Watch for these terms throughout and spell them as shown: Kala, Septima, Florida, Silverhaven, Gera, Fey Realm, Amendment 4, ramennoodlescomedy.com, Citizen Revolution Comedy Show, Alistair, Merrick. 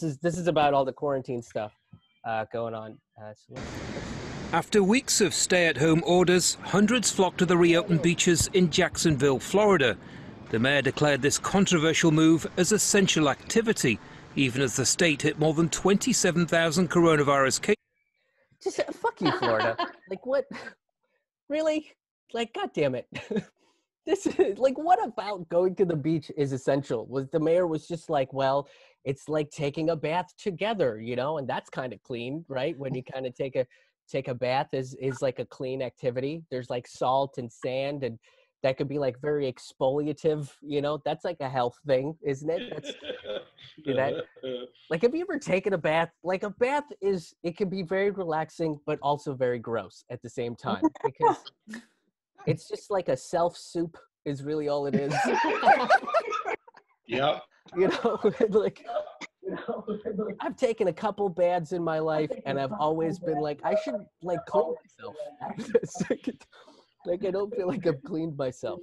This is about all the quarantine stuff going on. After weeks of stay-at-home orders, hundreds flocked to the reopened beaches in Jacksonville, Florida. The mayor declared this controversial move as essential activity, even as the state hit more than 27,000 coronavirus cases. Just fuck you, Florida. Like, what? Really? Like, God damn it. This is like, what about going to the beach is essential? Was the mayor was just like, well, it's like taking a bath together, you know, and that's kind of clean, right? When you kind of take a bath is like a clean activity. There's like salt and sand, and that could be like very exfoliative, you know, that's like a health thing, isn't it? That's, you know, like, have you ever taken a bath? Like, a bath is, it can be very relaxing, but also very gross at the same time, because it's just like a self soup is really all it is. Yeah. You know, like, I've taken a couple baths in my life, and I've always been like, I should like call myself after this. Like, I don't feel like I've cleaned myself.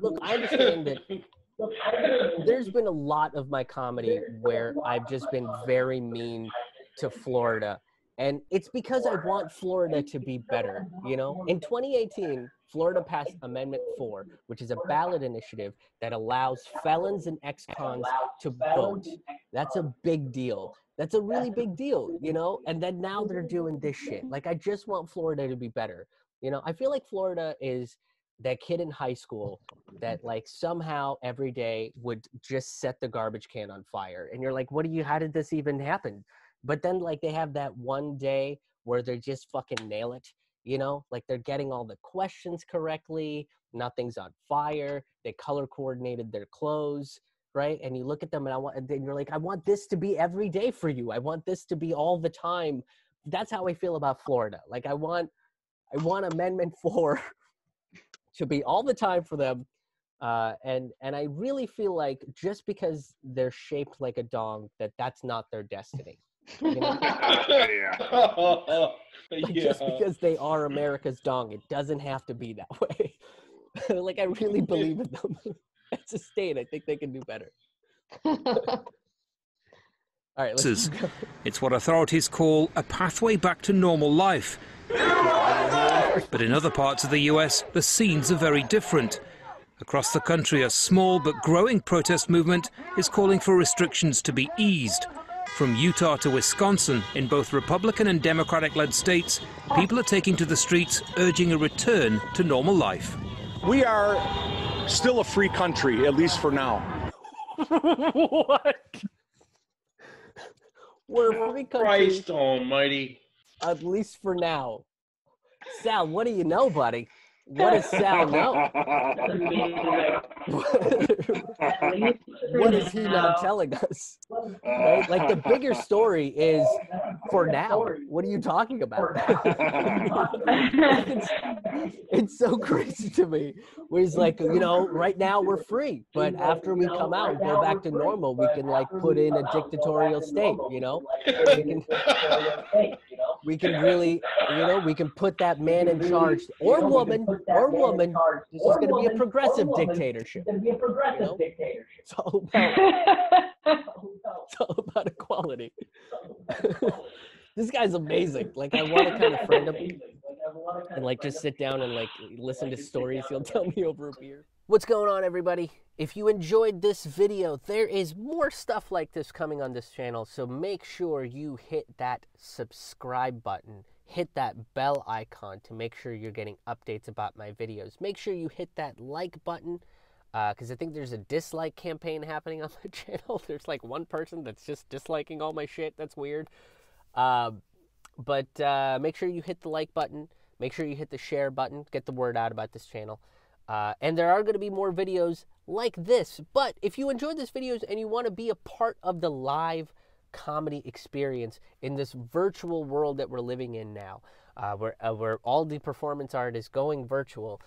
Look, I understand that there's been a lot of my comedy where I've just been very mean to Florida. And it's because I want Florida to be better, you know? In 2018, Florida passed Amendment 4, which is a ballot initiative that allows felons and ex-cons to vote. That's a big deal. That's a really big deal, you know? And then now they're doing this shit. Like, I just want Florida to be better. You know, I feel like Florida is that kid in high school that like somehow every day would just set the garbage can on fire. And you're like, how did this even happen? But then like they have that one day where they just fucking nail it, you know, like they're getting all the questions correctly. Nothing's on fire. They color coordinated their clothes. Right. And you look at them and then you're like, I want this to be every day for you. I want this to be all the time. That's how I feel about Florida. Like I want Amendment 4 to be all the time for them. And I really feel like just because they're shaped like a dong, that's not their destiny. You know? Yeah. Like just because they are America's dong, it doesn't have to be that way. Like, I really believe in them. That's a state. I think they can do better. All right, let's go. It's what authorities call a pathway back to normal life. But in other parts of the US, the scenes are very different. Across the country, a small but growing protest movement is calling for restrictions to be eased. From Utah to Wisconsin, in both Republican and Democratic-led states, people are taking to the streets, urging a return to normal life. We are still a free country, at least for now. What? We're a free country. Christ almighty. At least for now. Sal, what do you know, buddy? What does Sal know? What is he not telling us? Right? Like, the bigger story is for now. What are you talking about? It's so crazy to me. Where he's like, you know, right now we're free, but after we come out and go back to normal, we can like put in a dictatorial state, you know? We can really, you know, we can put that man in charge, or woman, or woman. This is going to be a progressive dictatorship. It's all about equality. This guy's amazing. Like, I want to kind of friend him and like just sit down and like listen to stories he'll tell me over a beer. What's going on, everybody? If you enjoyed this video, there is more stuff like this coming on this channel, so make sure you hit that subscribe button, hit that bell icon to make sure you're getting updates about my videos. Make sure you hit that like button, because I think there's a dislike campaign happening on my channel. There's like one person that's just disliking all my shit. That's weird. But make sure you hit the like button. Make sure you hit the share button. Get the word out about this channel. And there are going to be more videos like this. But if you enjoyed this video and you want to be a part of the live comedy experience in this virtual world that we're living in now, where all the performance art is going virtual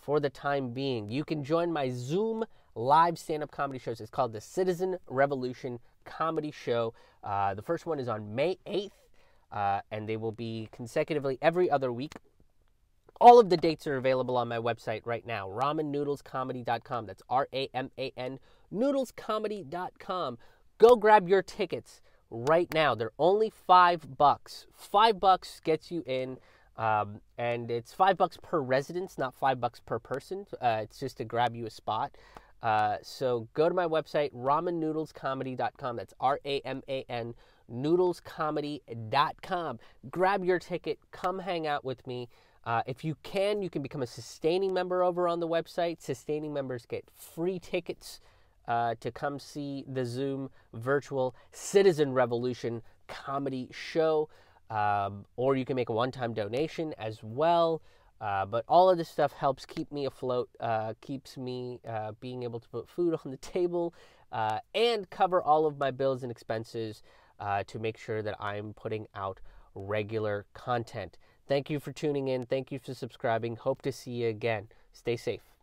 for the time being, you can join my Zoom live stand-up comedy shows. It's called the Citizen Revolution Comedy Show. The first one is on May 8th, and they will be consecutively every other week. All of the dates are available on my website right now, ramennoodlescomedy.com. That's R-A-M-A-N, noodlescomedy.com. Go grab your tickets right now. They're only $5. $5 gets you in, and it's $5 per residence, not $5 per person. It's just to grab you a spot. So go to my website, ramennoodlescomedy.com. That's R-A-M-A-N, noodlescomedy.com. Grab your ticket. Come hang out with me. If you can become a sustaining member over on the website. Sustaining members get free tickets to come see the Zoom virtual Citizen Revolution Comedy Show. Or you can make a one-time donation as well. But all of this stuff helps keep me afloat, keeps me being able to put food on the table, and cover all of my bills and expenses to make sure that I'm putting out regular content. Thank you for tuning in. Thank you for subscribing. Hope to see you again. Stay safe.